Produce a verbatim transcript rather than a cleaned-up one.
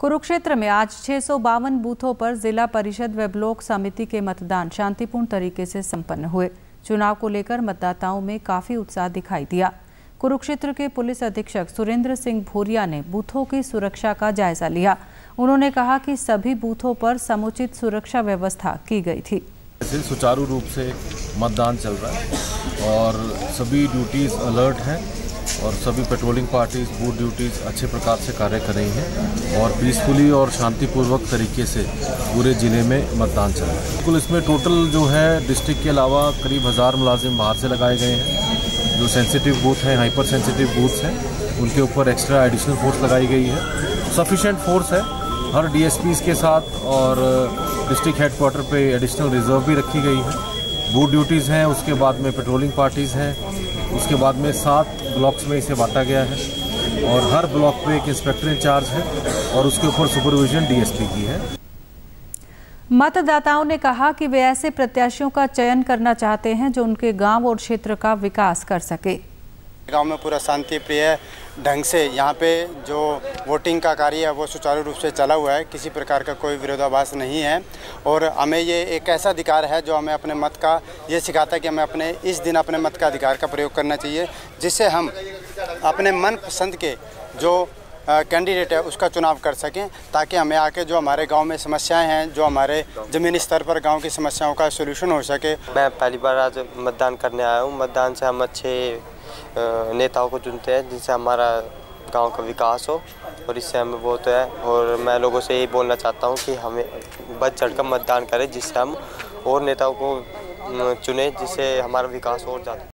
कुरुक्षेत्र में आज छह सौ बावन बूथों पर जिला परिषद व ब्लॉक समिति के मतदान शांतिपूर्ण तरीके से संपन्न हुए। चुनाव को लेकर मतदाताओं में काफी उत्साह दिखाई दिया। कुरुक्षेत्र के पुलिस अधीक्षक सुरेंद्र सिंह भूरिया ने बूथों की सुरक्षा का जायजा लिया। उन्होंने कहा कि सभी बूथों पर समुचित सुरक्षा व्यवस्था की गई थी। सुचारू रूप से मतदान चल रहा है और सभी ड्यूटीज अलर्ट हैं और सभी पेट्रोलिंग पार्टीज बूथ ड्यूटीज अच्छे प्रकार से कार्य कर रही हैं और पीसफुली और शांतिपूर्वक तरीके से पूरे ज़िले में मतदान चल रहा है। बिल्कुल इसमें टोटल जो है डिस्ट्रिक्ट के अलावा करीब हज़ार मुलाजिम बाहर से लगाए गए हैं। जो सेंसिटिव बूथ हैं, हाइपर सेंसिटिव बूथ्स हैं, उनके ऊपर एक्स्ट्रा एडिशनल फोर्स लगाई गई है। सफिशेंट फोर्स है हर डी एस पीज़ के साथ और डिस्ट्रिक्ट हेडक्वार्टर पे एडिशनल रिजर्व भी रखी गई है। बूथ ड्यूटीज़ हैं, उसके बाद में पेट्रोलिंग पार्टीज़ हैं, उसके बाद में सात ब्लॉक्स में इसे बांटा गया है और हर ब्लॉक पे एक इंस्पेक्टर इंचार्ज है और उसके ऊपर सुपरविजन डीएसपी की है। मतदाताओं ने कहा कि वे ऐसे प्रत्याशियों का चयन करना चाहते हैं जो उनके गाँव और क्षेत्र का विकास कर सके। गाँव में पूरा शांति प्रिय ढंग से यहाँ पे जो वोटिंग का कार्य है वो सुचारू रूप से चला हुआ है। किसी प्रकार का कोई विरोधाभास नहीं है और हमें ये एक ऐसा अधिकार है जो हमें अपने मत का ये सिखाता है कि हमें अपने इस दिन अपने मत का अधिकार का प्रयोग करना चाहिए, जिससे हम अपने मनपसंद के जो कैंडिडेट है उसका चुनाव कर सकें, ताकि हमें आके जो हमारे गांव में समस्याएं हैं, जो हमारे ज़मीनी स्तर पर गांव की समस्याओं का सलूशन हो सके। मैं पहली बार आज मतदान करने आया हूं। मतदान से हम अच्छे नेताओं को चुनते हैं जिनसे हमारा गांव का विकास हो और इससे हमें बहुत है। और मैं लोगों से यही बोलना चाहता हूँ कि हमें बढ़ चढ़ कर मतदान करें, जिससे हम और नेताओं को चुने, जिससे हमारा विकास और ज़्यादा